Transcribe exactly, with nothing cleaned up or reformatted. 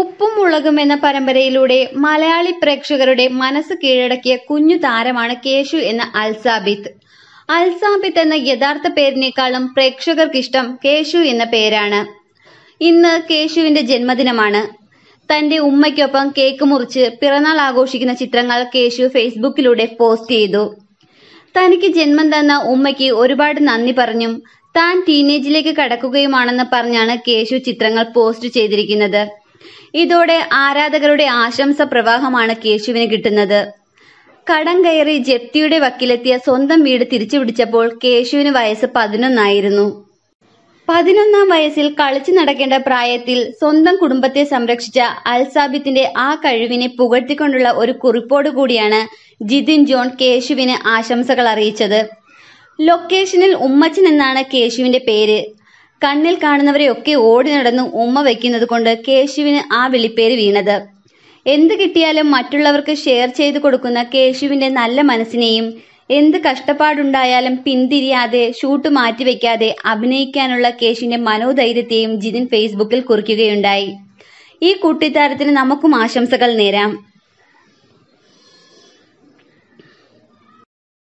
ഉപ്പും മുളകും എന്ന പരമ്പരയിലൂടെ മലയാളി പ്രേക്ഷകരുടെ മനസ്സ് കീഴടക്കിയ കുഞ്ഞു താരമാണ് കേശു എന്ന അൽസാബിത്ത്. അൽസാബിത്ത് എന്ന യഥാർത്ഥ പേരിനേക്കാളും പ്രേക്ഷകർക്കിഷ്ടം കേശു എന്ന പേരാണ്. ഇന്ന് കേശുവിന്റെ ജന്മദിനമാണ്. തന്റെ ഉമ്മയ്ക്കൊപ്പം കേക്ക് മുറിച്ച് പിറന്നാൾ ആഘോഷിക്കുന്ന ചിത്രങ്ങൾ കേശു ഫേസ്ബുക്കിലൂടെ പോസ്റ്റ് ചെയ്തു. തനിക്ക് ജന്മം തന്ന ഉമ്മയ്ക്ക് ഒരുപാട് നന്ദി പറഞ്ഞും താൻ ടീനേജിലേക്ക് കടക്കുകയുമാണെന്ന് പറഞ്ഞാണ് കേശു ചിത്രങ്ങൾ പോസ്റ്റ് ചെയ്തിരിക്കുന്നത്. ഇതോടെ ആരാധകരുടെ ആശംസ പ്രവാഹമാണ് കേശുവിന് കിട്ടുന്നത്. കടം കയറി ജപ്തിയുടെ വക്കിലെത്തിയ സ്വന്തം വീട് തിരിച്ചുപിടിച്ചപ്പോൾ കേശുവിന് വയസ്സ് പതിനൊന്നായിരുന്നു. പതിനൊന്നാം വയസ്സിൽ കളിച്ചു നടക്കേണ്ട പ്രായത്തിൽ സ്വന്തം കുടുംബത്തെ സംരക്ഷിച്ച അൽസാബിത്തിന്റെ ആ കഴിവിനെ പുകഴ്ത്തിക്കൊണ്ടുള്ള ഒരു കുറിപ്പോട് കൂടിയാണ് ജിതിൻ ജോൺ കേശുവിന് ആശംസകൾ അറിയിച്ചത്. ലൊക്കേഷനിൽ ഉമ്മച്ചൻ എന്നാണ് കേശുവിന്റെ പേര്. കണ്ണിൽ കാണുന്നവരെയൊക്കെ ഓടി നടന്നു ഉമ്മ വയ്ക്കുന്നത് കൊണ്ട് കേശുവിന് ആ വിളിപ്പേര് വീണത്. എന്ത് കിട്ടിയാലും മറ്റുള്ളവർക്ക് ഷെയർ ചെയ്തു കൊടുക്കുന്ന കേശുവിന്റെ നല്ല മനസ്സിനെയും എന്ത് കഷ്ടപ്പാടുണ്ടായാലും പിന്തിരിയാതെ ഷൂട്ട് മാറ്റിവെക്കാതെ അഭിനയിക്കാനുള്ള കേശുവിന്റെ മനോധൈര്യത്തെയും ജിതിൻ ഫേസ്ബുക്കിൽ കുറിക്കുകയുണ്ടായി. ഈ കൂട്ടിത്താരത്തിന് നമുക്കും ആശംസകൾ നേരാം.